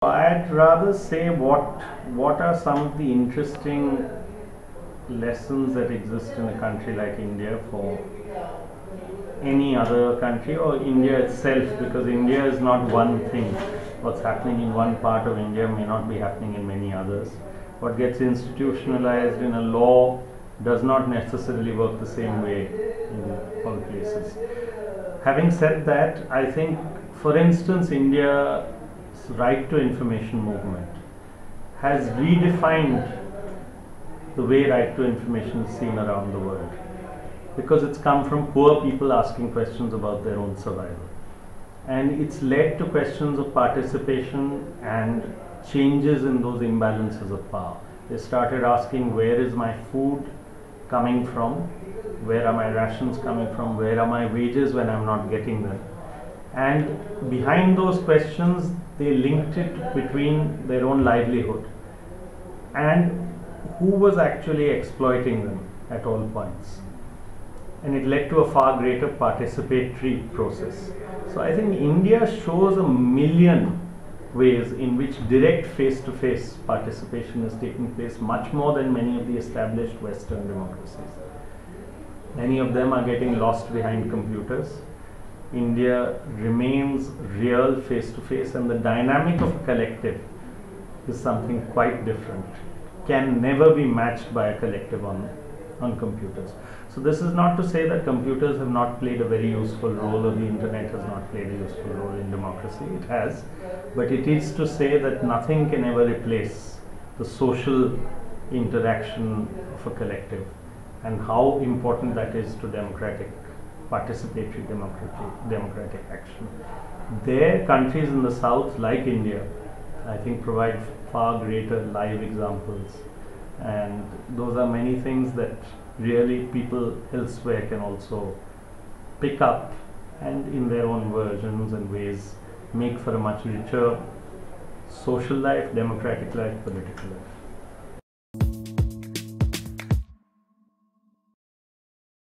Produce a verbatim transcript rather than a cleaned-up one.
I'd rather say what what are some of the interesting lessons that exist in a country like India for any other country or India itself, because India is not one thing. What's happening in one part of India may not be happening in many others. What gets institutionalized in a law does not necessarily work the same way in all places. Having said that, I think, for instance, India right to information movement has redefined the way right to information is seen around the world, because it's come from poor people asking questions about their own survival, and it's led to questions of participation and changes in those imbalances of power. They started asking, where is my food coming from, where are my rations coming from, where are my wages when I'm not getting them? And behind those questions, they linked it between their own livelihood and who was actually exploiting them at all points. And it led to a far greater participatory process. So I think India shows a million ways in which direct face-to-face participation is taking place, much more than many of the established Western democracies. Many of them are getting lost behind computers. India remains real face-to-face, and the dynamic of a collective is something quite different, can never be matched by a collective on, on computers. So this is not to say that computers have not played a very useful role or the internet has not played a useful role in democracy. It has, but it is to say that nothing can ever replace the social interaction of a collective and how important that is to democratic participatory democratic, democratic action. Their countries in the south, like India, I think provide far greater live examples, and those are many things that really people elsewhere can also pick up and in their own versions and ways make for a much richer social life, democratic life, political life.